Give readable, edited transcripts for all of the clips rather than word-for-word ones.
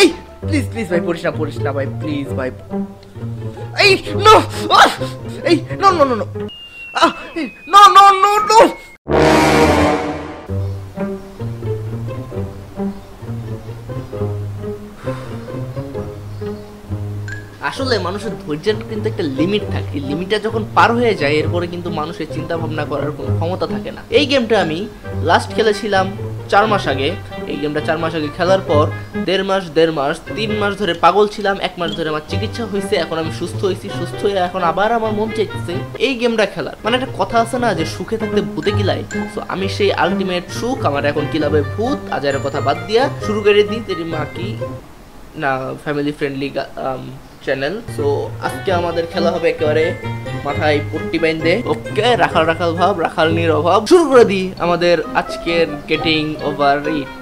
এই please please ভাই পড়িস না ভাই প্লিজ ভাই এই নো এই no no no no no no no আসলে মানুষের ধৈর্যের কিন্তু একটা লিমিট থাকে, লিমিটটা যখন পার হয়ে যায় এরপরে কিন্তু মানুষের চিন্তা ভাবনা করার কোনো ক্ষমতা থাকে না। এই গেমটা আমি লাস্ট খেলেছিলাম 4 মাস আগে। এই গেমটা 4 মাস আগে খেলার পর দেড় মাস 3 মাস ধরে পাগল ছিলাম, 1 মাস ধরে আমার চিকিৎসা হয়েছে, এখন আমি সুস্থ হয়েছি। সুস্থ হয়ে এখন আবার আমার মন চাইছে এই গেমটা খেলার। মানে একটা কথা আছে না যে সুখে থাকতে ভূতে কিলায়, তো আমি সেই আলটিমেট সুখ আমার এখন কিলাবে ভূত। আজারের কথা বাদ দিয়া শুরু করে দিই তেরি মা কি না ফ্যামিলি ফ্রেন্ডলি চ্যানেল। সো আজকে আমাদের খেলা হবে একেবারে মাথায় পট্টি বাইন্দে, ওকে রাখাল ভাব, রাখাল নির অভাব। শুরু করে দিই আমাদের আজকের গেটিং ওভার ইট।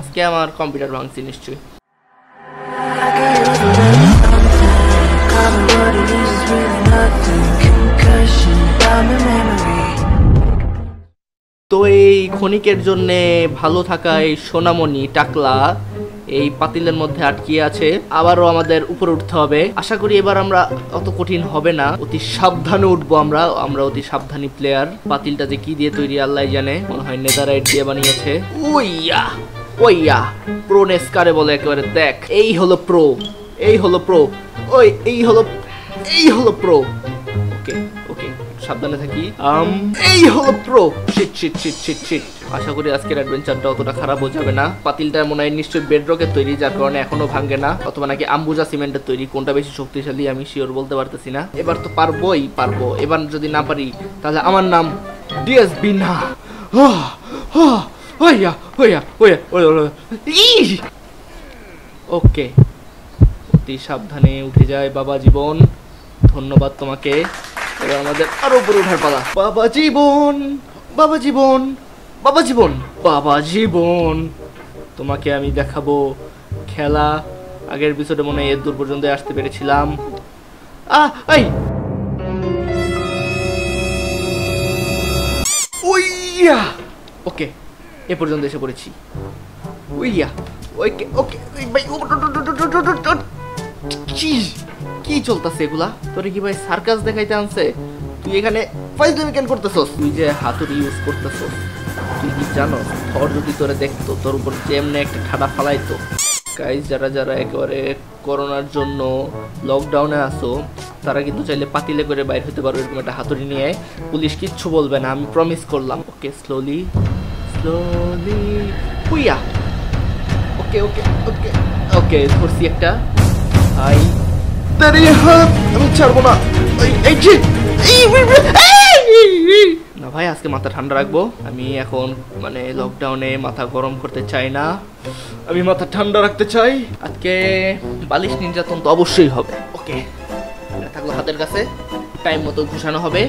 আজকে আমার কম্পিউটার ভাঙছি নিশ্চয়ই। তো এই ক্ষণিকের জন্যে ভালো থাকা এই সোনামণি টাকলা এই পাতিলের মধ্যে আটকিয়ে আছে। আবারও আমাদের উপরে উঠতে হবে। আশা করি এবার আমরা অত কঠিন হবে না, অতি সাবধানে উঠবো। আমরা অতি সাবধানী প্লেয়ার। পাতিলটা যে কি দিয়ে তৈরি আল্লাহ জানে, মনে হয় নেদারাইট দিয়ে বানিয়েছে। ওইয়া ওইয়া প্রো নেস কারে বলে একেবারে। দেখ এই হলো প্রো, এই হলো প্রো, ওই এই হলো প্রো। ওকে ওকে সাবধানে থাকি। এই হলো pro. Shit shit shit shit shit. আশা করি আজকের অ্যাডভেঞ্চারটা অতটা খারাপ হয়ে যাবে না। পাতিলটা মনে হয় নিশ্চয়ই বেডরকের তৈরি, যার কারণে এখনো ভাঙে না, অথবা নাকি আম্বুজা সিমেন্টের তৈরি। কোনটা বেশি শক্তিশালী আমি শিওর বলতে পারতেছি না। এবার তো পারবো। এবার যদি না পারি তাহলে আমার নাম ডিএসবি না। ওকে অতি সাবধানে উঠে যায় বাবা জীবন, ধন্যবাদ তোমাকে। এবার আমাদের আরো উপরে উঠার পালা। বাবা জীবন, বাবা জীবন, বাবা জীবন, বাবা জীবন, তোমাকে আমি দেখাবো খেলা। আগের এপিসোডে মনে হয় এর দূর পর্যন্ত আসতে পেরেছিলাম। ওইয়া ওকে এ পর্যন্ত এসে পড়েছি। ওইয়া ওকে ওকে কি চলতেছে এগুলা? তোরে কি ভাই সার্কাস দেখাইতে আনছে? তুই এখানে ফাইজলামি কেন করতেছস? তুই যে হাতুড়ি ইউজ করতেছস তুই কি জানো? থর যদি তোরে দেখতো তোর উপর যেমনে একটা ঠাডা ফালাইতো। গাইস যারা যারা একেবারে করোনার জন্য লকডাউনে আছো তারা কিন্তু চাইলে পাতিলে করে বাইরে হতে পারো এরকম একটা হাতুড়ি নিয়ে। পুলিশ কিচ্ছু বলবে না, আমি প্রমিস করলাম। ওকে স্লোলি স্লোলি হুইয়া ওকে ওকে ওকে ওকে ধরছি একটা। হাই আমি ছাড়বো না না ভাই, আজকে মাথা ঠান্ডা রাখবো। আমি এখন মানে লকডাউনে মাথা গরম করতে চাই না, আমি মাথা ঠান্ডা রাখতে চাই। আজকে বালিশ নির্যাতন তো অবশ্যই হবে। ওকে থাকলো হাতের কাছে, টাইম মতো ঘুষানো হবে।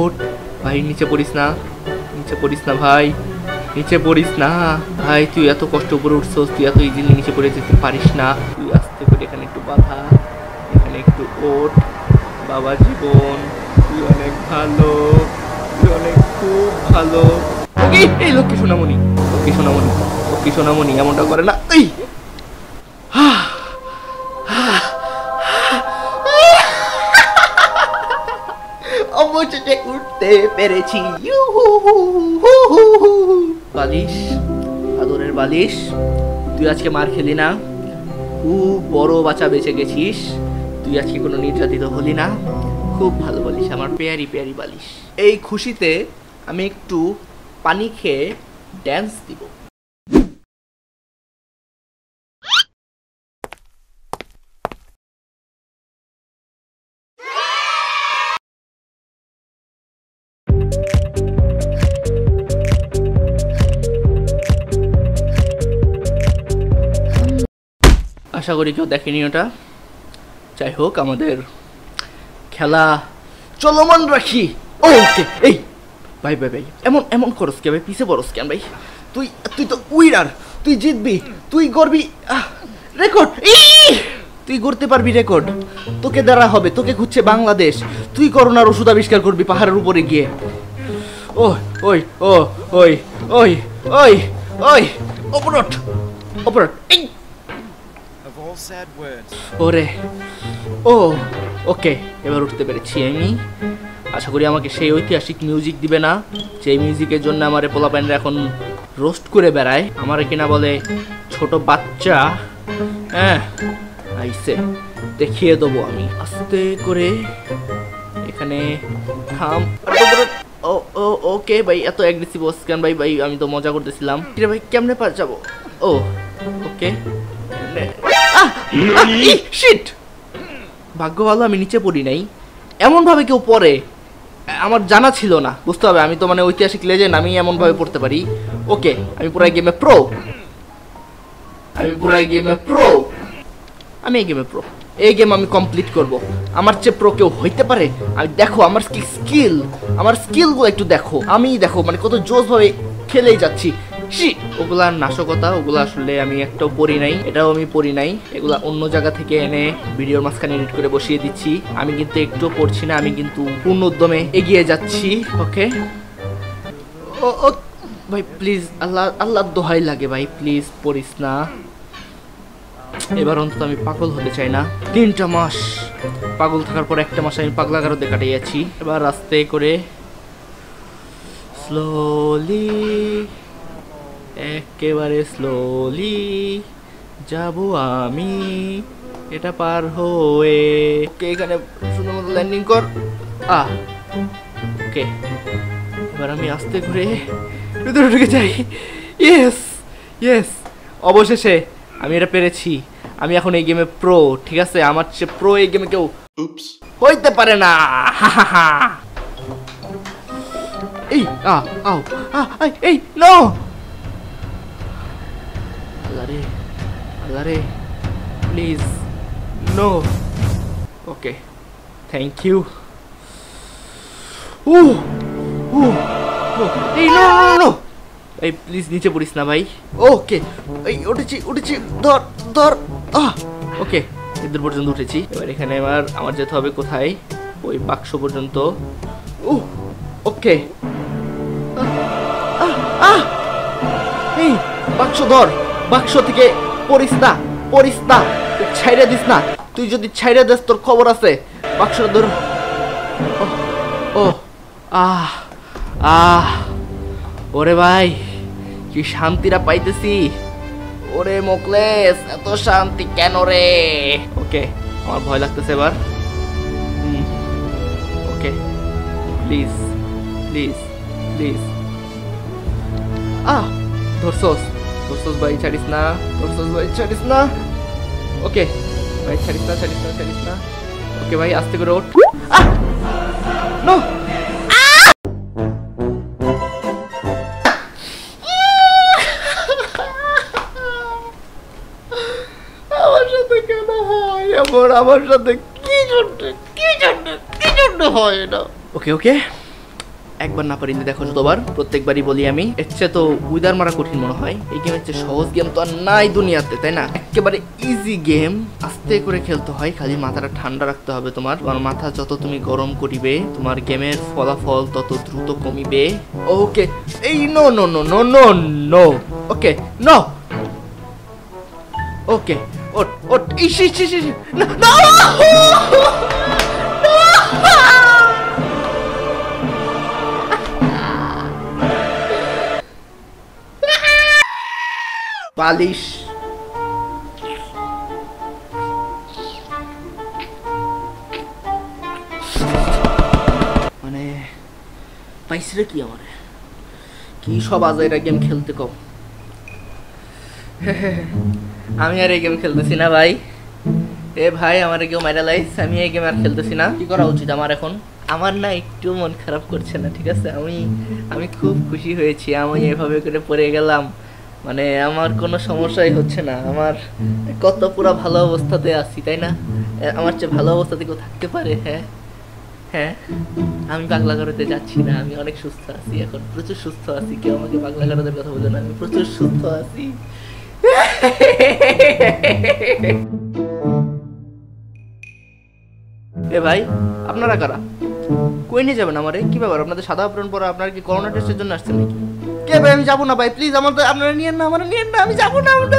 ওট ভাই নিচে পড়িস না, নিচে পড়িস না ভাই, নিচে পড়িস না ভাই। তুই এত কষ্ট করে উঠছস, তুই এত ইজিলি নিচে পড়ে যেতে পারিস না। তুই আস্তে করে এখানে একটু বাধা, এখানে একটু ওঠ। বাবা জীবন তুই অনেক ভালো, তুই অনেক খুব ভালো। ওকে এই লক্ষ্মী সোনামণি, লক্ষ্মী সোনামণি, লক্ষ্মী সোনামণি এমনটা করে না। এই অবশেষে উঠতে পেরেছি। বালিশ, আদরের বালিশ, তুই আজকে মার খেলি না, খুব বড় বাঁচা বেঁচে গেছিস। তুই আজকে কোনো নির্যাতিত হলি না, খুব ভালো বালিশ, আমার পেয়ারি পেয়ারি বালিশ। এই খুশিতে আমি একটু পানি খেয়ে ড্যান্স দিব। আশা করি কেউ দেখেনি ওটা। যাই হোক, আমাদের খেলা চলমান রাখি। ওকে এই ভাই ভাই ভাই এমন এমন করস কে ভাই, পিছে পড়স কেন ভাই? তুই তুই তো উইনার, তুই জিতবি, তুই গড়বি রেকর্ড, তুই গড়তে পারবি রেকর্ড। তোকে দ্বারা হবে, তোকে খুঁজছে বাংলাদেশ। তুই করোনার ওষুধ আবিষ্কার করবি পাহাড়ের উপরে গিয়ে। Operate. Of all sad words. Okay, এবার উঠতে পেরেছি আমি। আশা করি আমাকে সেই ঐতিহাসিক মিউজিক দিবে না। সেই মিউজিকের জন্য আমারে পোলাপাইনরা এখন রোস্ট করে বেড়ায়। আমারে কিনা বলে ছোট বাচ্চা। হ্যাঁ, আইছে। দেখিয়ে দেবো আমি। আস্তে করে এখানে থাম। ওকে ভাই, এত অ্যাগ্রেসিভ হস কেন ভাই? ভাই আমি তো মজা করতেছিলাম। কিরে ভাই, কেমনে পার যাব? ওকে। শিট, ভাগ্য ভালো আমি নিচে পড়ি নাই। এমনভাবে কেউ পড়ে আমার জানা ছিল না, বুঝতে হবে। আমি তো মানে ঐতিহাসিক লেজেন্ড, আমি এমনভাবে পড়তে পারি। ওকে, আমি পুরো গেমে প্রো। আমি এই গেমে প্রো। এই গেম আমি কমপ্লিট করব। আমার চেয়ে প্রো কেউ হইতে পারে? আমি দেখো আমার স্কিল, আমার স্কিলগুলো একটু দেখো। আমি দেখো মানে কত জোশভাবে খেলেই যাচ্ছি। ওগুলার নাশকতা, ওগুলো আসলে আমি একটাও পড়ি নাই, এটাও আমি পড়ি নাই। এগুলা অন্য জায়গা থেকে এনে ভিডিওর মাঝখানে এডিট করে বসিয়ে দিচ্ছি। আমি কিন্তু একটু পড়ছি না, আমি কিন্তু পূর্ণ উদ্যমে এগিয়ে যাচ্ছি। ওকে ভাই প্লিজ, আল্লাহ আল্লাহ দোহাই লাগে ভাই, প্লিজ পড়িস না। এবার অন্তত আমি পাগল হতে চাই না। 3টা মাস পাগল থাকার পর 1টা মাস আমি পাগলা গারদে কাটিয়েছি। এবার আস্তে করে স্লোলি, একেবারে স্লোলি যাব আমি এটা পার হয়ে। ওকে, এখানে সুন্দরমতো ল্যান্ডিং কর। ওকে, এবার আমি আস্তে ঘুরে ভিতরে ঢুকে যাই। ইয়েস ইয়েস, অবশেষে আমি এটা পেরেছি। আমি এখন এই গেমে প্রো, ঠিক আছে? আমার চেয়ে প্রো এই গেমে কেউ হইতে পারে না। এই আও এই নো, আল্লাহরে please no. Okay, thank you. এই নো নো, এই প্লিজ নিচে পড়িস না ভাই। ওকে, এই উঠেছি, ধর। ওকে, এদের পর্যন্ত উঠেছি। এবার এখানে আমার যেতে হবে কোথায়? ওই বাক্স পর্যন্ত। ওকে, এই বাক্স ধর। বাক্স থেকে পরিস্তা ছাইড়া দিস না। তুই যদি ছাইড়া দিস তোর খবর আছে। বাক্সটা ধর। ওরে ভাই, কি শান্তিটা পাইতেছি। ওরে মোকলেস, এত শান্তি কেন রে? ওকে, আমার ভয় লাগতেছে এবার। Okay, please please please. ধরছস ভাই, ছাড়িস না। ওকে ভাই, ছাড়িস না। ওকে ভাই, আস্তে করে ওঠ। নো, আমার সাথে কেন হয় এমন? আমার সাথে কি জন্য হয় না? ওকে, একবার না পারিনি দেখো, যতবার প্রত্যেকবারই বলি আমি। এর চেয়ে তো উইদার মারা কঠিন মনে হয়। এই গেমের চেয়ে সহজ গেম তো আর নাই দুনিয়াতে, তাই না? একেবারে ইজি গেম, আস্তে করে খেলতে হয়। খালি মাথাটা ঠান্ডা রাখতে হবে তোমার। তোমার মাথা যত তুমি গরম করিবে, তোমার গেমের ফলাফল তত দ্রুত কমিবে। ওকে, এই no no no no no no. Okay no, okay ওট ওট। না বালিশ, মানে পাইছে কি আমার? কি সব আজ এটা গেম খেলতে কম। আমি আর এই গেম খেলতেছি না ভাই। ভাই আমার কেউ মাইরালাইজ, আমি এই গেম আর খেলতেছি না। কি করা উচিত আমার এখন? আমার না একটু মন খারাপ করছে না, ঠিক আছে? আমি খুব খুশি হয়েছি। আমি এভাবে করে পড়ে গেলাম, মানে আমার কোনো সমস্যাই হচ্ছে না। আমার কত পুরা ভালো অবস্থাতে আছি, তাই না? আমার চেয়ে ভালো অবস্থাতে কেউ থাকতে পারে? হ্যাঁ, আমি পাগলা গারদে যাচ্ছি না। আমি অনেক সুস্থ আছি এখন, প্রচুর সুস্থ আছি। কেউ আমাকে পাগলা গারদের কথা বলে না, আমি প্রচুর সুস্থ আছি। এ ভাই, আপনারা কারা? কই নিয়ে যাবেন আমারে? কি ব্যাপার আপনাদের সাদা আবরণ পরা? আপনারা কি করোনা টেস্টের জন্য আসছেন নাকি? কে ভাই আমি যাব না ভাই, প্লিজ আমাদের আপনারা নিয়েন না, আমারে নিয়েন না, আমি যাব না।